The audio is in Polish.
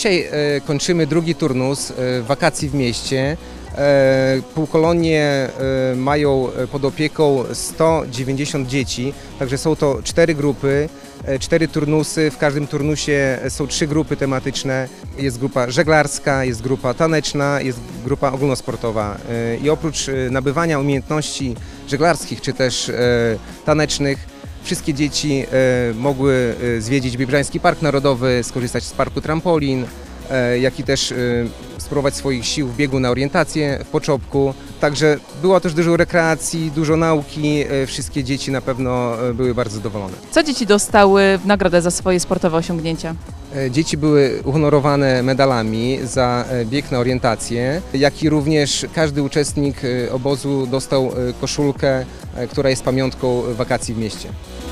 Dzisiaj kończymy drugi turnus wakacji w mieście. Półkolonie mają pod opieką 190 dzieci, także są to 4 grupy, 4 turnusy. W każdym turnusie są 3 grupy tematyczne. Jest grupa żeglarska, jest grupa taneczna, jest grupa ogólnosportowa. I oprócz nabywania umiejętności żeglarskich czy też tanecznych, wszystkie dzieci mogły zwiedzić Biebrzański Park Narodowy, skorzystać z parku trampolin, jak i też spróbować swoich sił w biegu na orientację w początku. Także było też dużo rekreacji, dużo nauki, wszystkie dzieci na pewno były bardzo zadowolone. Co dzieci dostały w nagrodę za swoje sportowe osiągnięcia? Dzieci były uhonorowane medalami za bieg na orientację, jak i również każdy uczestnik obozu dostał koszulkę, która jest pamiątką wakacji w mieście.